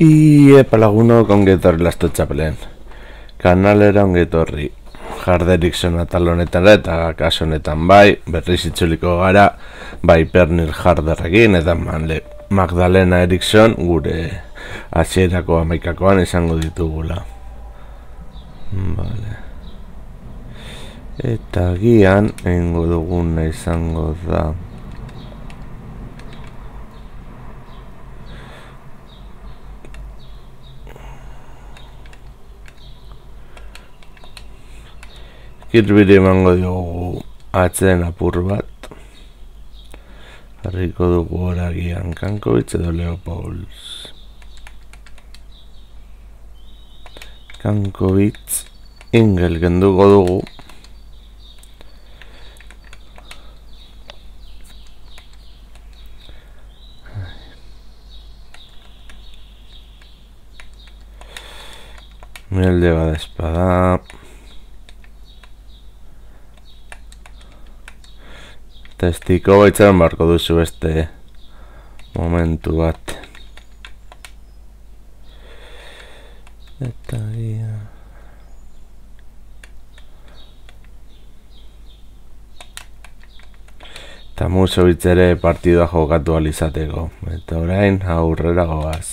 I epalagunok ongetorri Lasto Txapelen kanalera ongetorri Harderikssona talonetara eta kaso honetan bai, berriz itzuliko gara bai Pernil Harderrekin eta Magdalena Eriksson gure hasierako hamaikakoan izango ditugula. Vale. Eta gian egingo duguna izango da Kirbiri emango diogu atzen apur bat. Harriko dugu horagian Kankovic edo Leopolds. Kankovic Ingel kenduko dugu. Mielde va de espada. Testiko baitzean barko duzu beste momentu bat. Eta ia eta Musovic ere partidua jokatu alizateko. Eta orain aurrera goaz.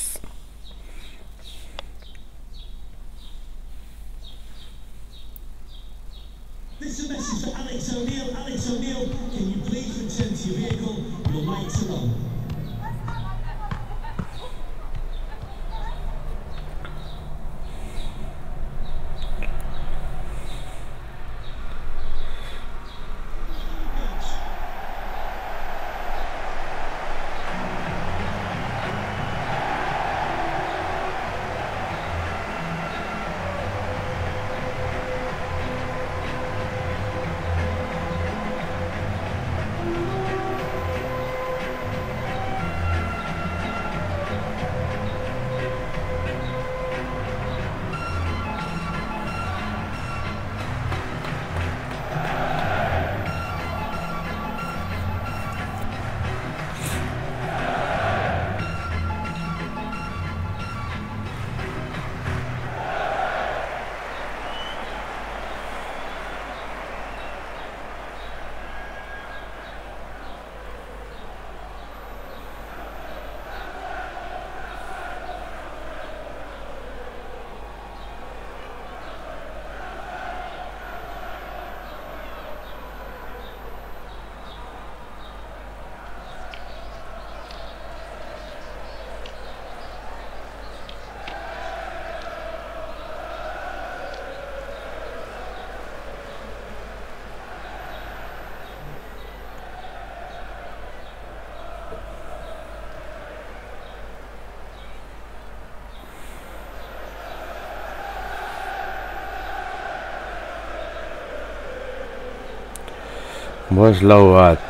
Bost lau bat,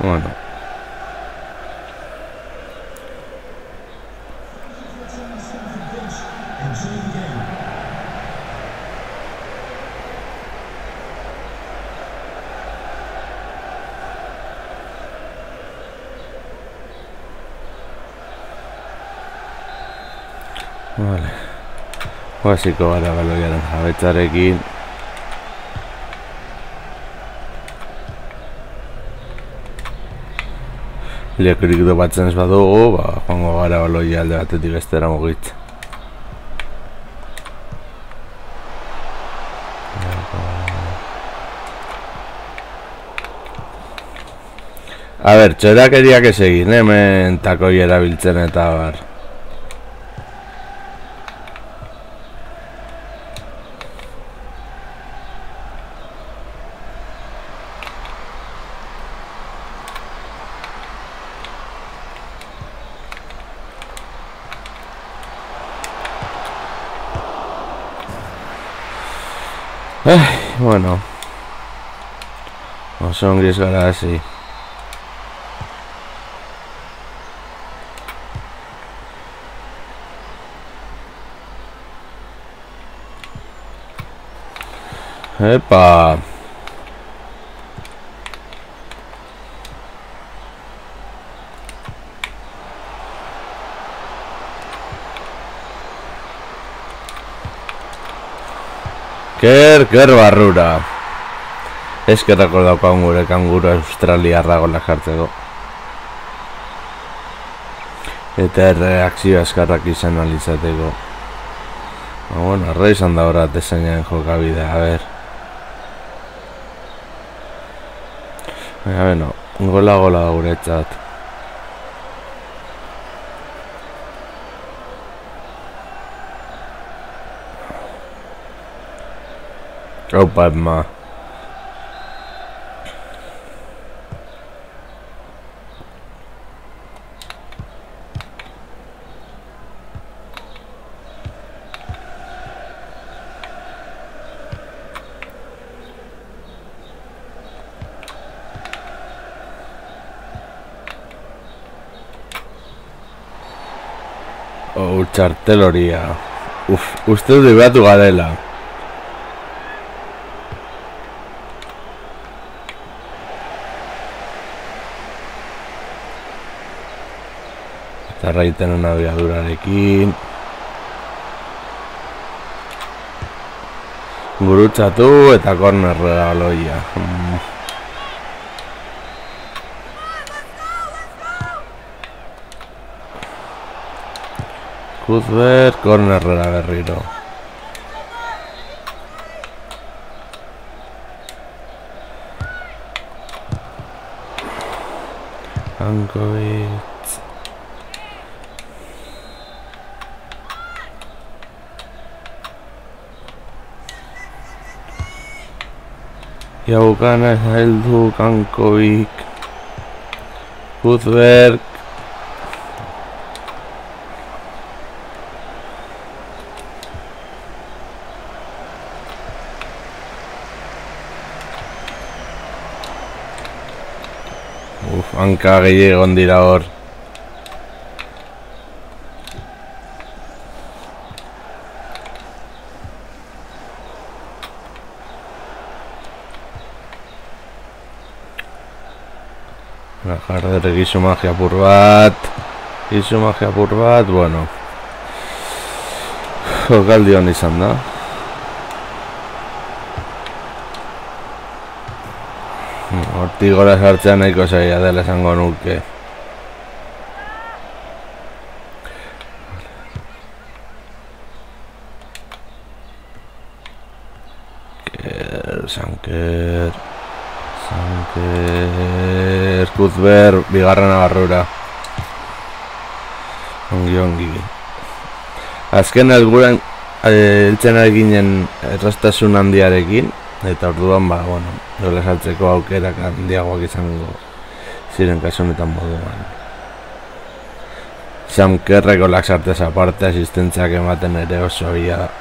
bueno. Vale. Basiko gara baloiaren jabetzarekin. Leakurik dupatzen ez badugu, joango gara baloia alde batetik bestera mugitza. A ber, txorakeriak ez egin, hemen takoi erabiltzen eta bar. Bueno, oso ongi ez gara hasi. Epa! Ker barrura. Eskerrak daukagun gure kanguru australiarra golak hartzeko. Eta erreakzioa eskarrak izan alizateko. Ba, bueno, arra izan da horat desainaen jokabidea, a ber. Baina, beno, gola guretzat. Opa, ma. Oh, txarteloria. Uf, uste dut behatu garela. Zarra egiten una biadurarekin. Gurutzatu eta kornerra baloia. Kuzber, kornerra berriro. Hankovic. Ia bukana heldu Hankovic, Kuzberg, hanka gehi egon dira hor. Harderek izu magia pur bat. Bueno, jokaldi hon izan da. Hortik gora sartzea nahiko zaila dela esango nuke. Kuzber, bigarrena barrura. Ongi. Azken alguran eltzen eginen errastasun handiarekin. Eta orduan, ba, bueno, dola saltzeko aukerak handiagoak izango ziren kasunetan moduan. Samkerreko laksartez aparte asistentziak ematen ere oso bila da.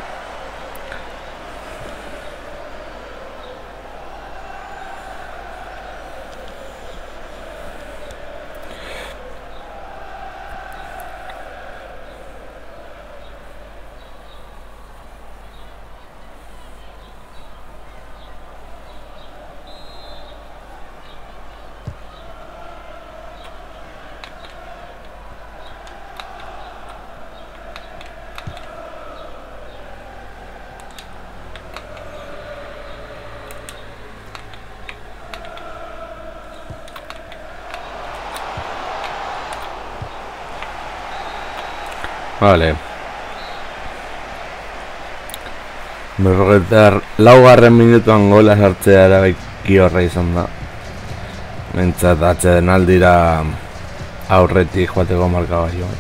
Vale. Berrogetar laugarren minutuan gola sartzea erabaki horra izan da. Mentzat atxeden aldira aurretik joateko markabaio.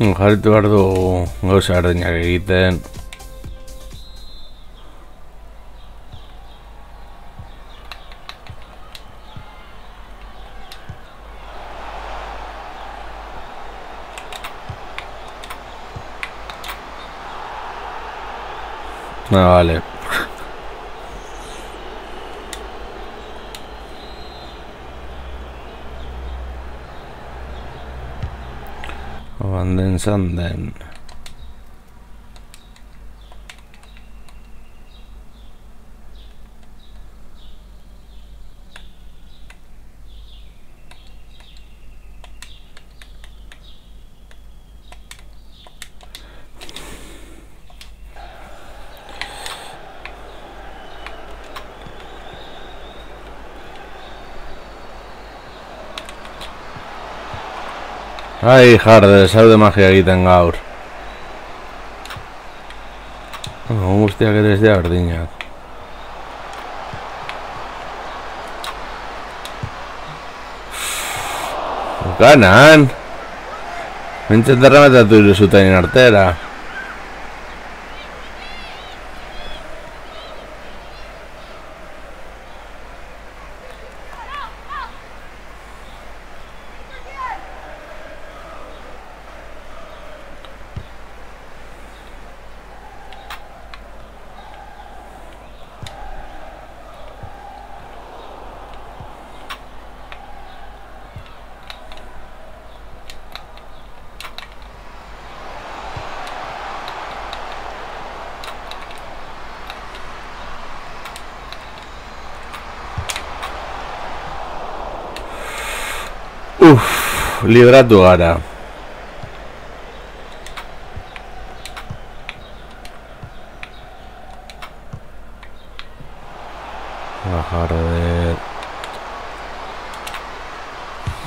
Jarritu behar dugu gauza berdinak egiten. No, vale. Vanden Sanden. Ai, Harder, zaude magia egiten gaur. Guztiak ere ez dira berdinak. Ganan! Bintzen derrametatu zuten artera. Libratu gara. Harder.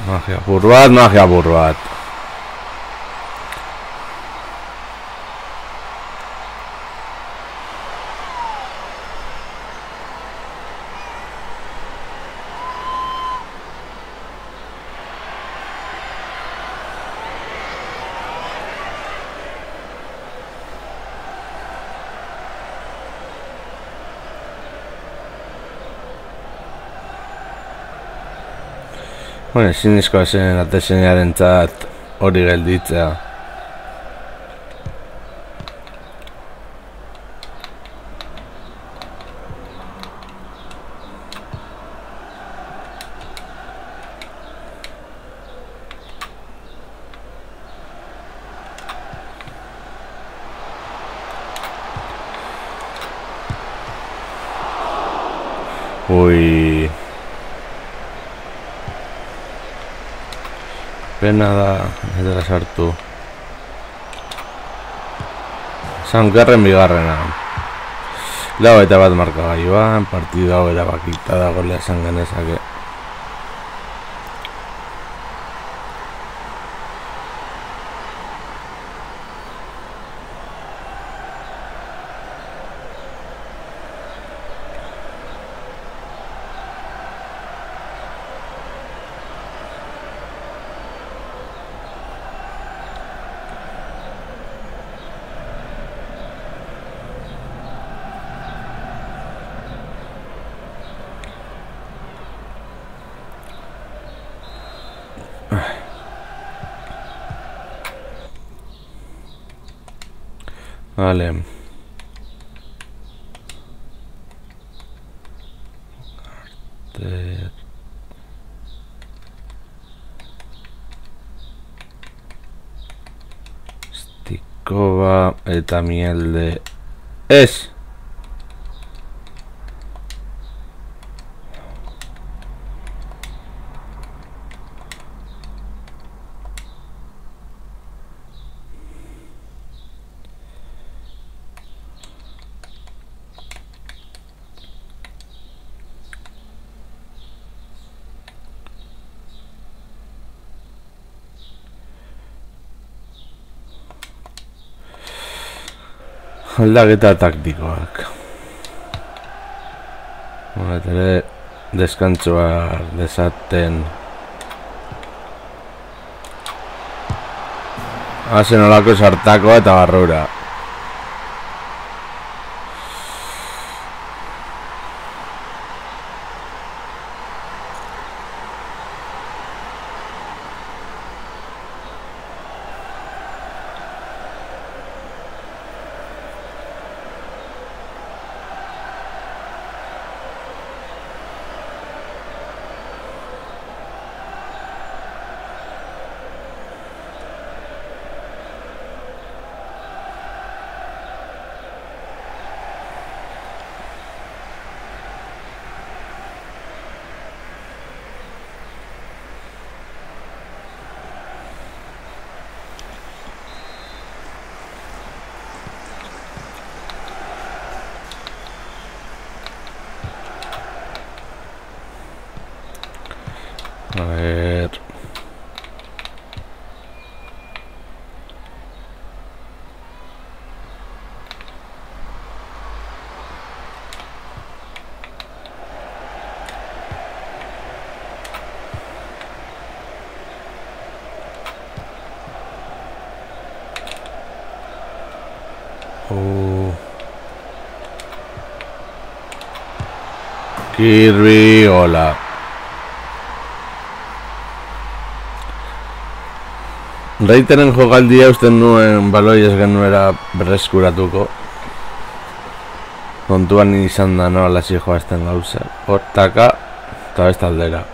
Magia burbat. Bueno, ezinezkoa zen atezeinaren txat hori gelditza. Ui... Pena da, ez dela sartu. Zankarren bigarrena. Lau eta bat markagailuan, partidu hau erabakita da golea esan genezake. Vale. Harder. Stikoba eta Mielde. Ez! Aldaketa taktikoak. Bat ere deskantzua desaten. Hasen olako sartakoa eta barrura. Kirby, hola. Reiteren jokaldia usten nuen baloi ez genuera berreskuratuko. Kontuan izan da no alasi joazten gauza. Hortaka eta besta aldera.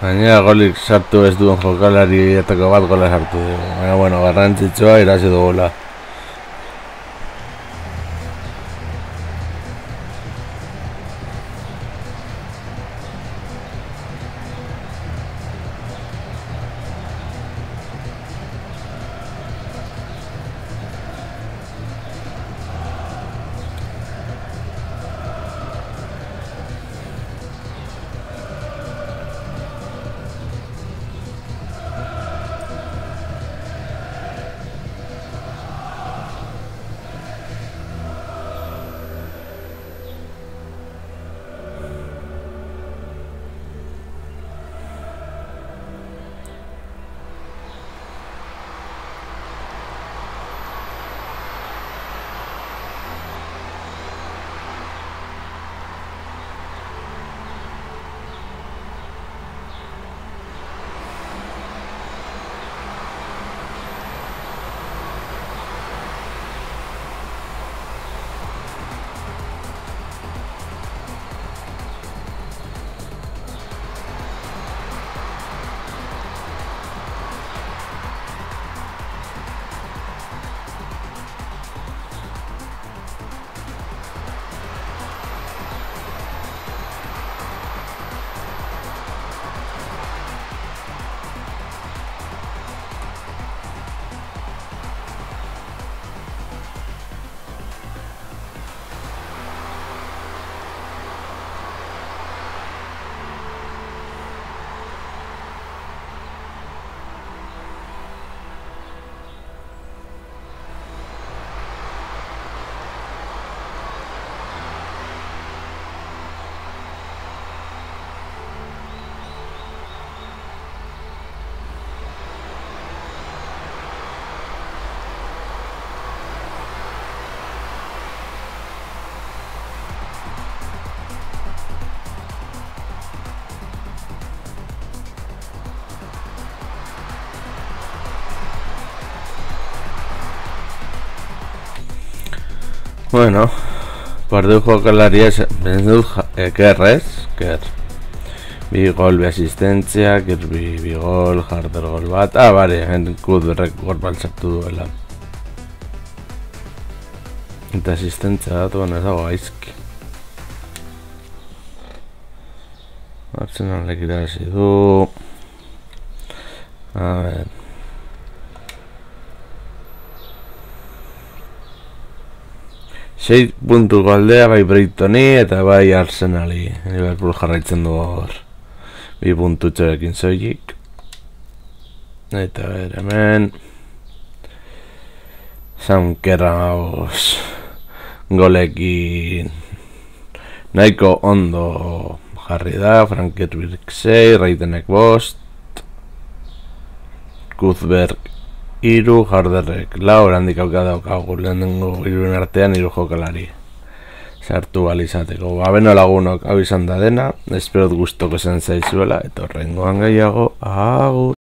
Gainera golik sartu ez duen jokalari atako bat gola sartu dugu. Baina, bueno, garrantzitsua irazi dugula. Bueno, Pardujo jokalariez ez du ekerrez, bi gol bi asistentzia, bi gol, Harder gol bat, bari, Kudberrek gorbaltzatu duela. Eta asistentzia datuan ez dago aizki. Arsenalek irabazi du. A ver. Sei puntuko aldea bai Brightoni eta bai Arsenali. Liverpool jarraitzen du hor. Bi puntutxorekin soilik. Eta bera hemen. Sankerraos golekin nahiko ondo jarri da. Frankerberg 6, Reitenek 5. Kuzberg 3, Harderrek 4, orandik daukagu lehenengo hiruen artean 3 jokalari sartu alizateko. Babeno lagunok hau izan da dena, espero gustoko izan zaizuela eta horrengoan gehiago, agur!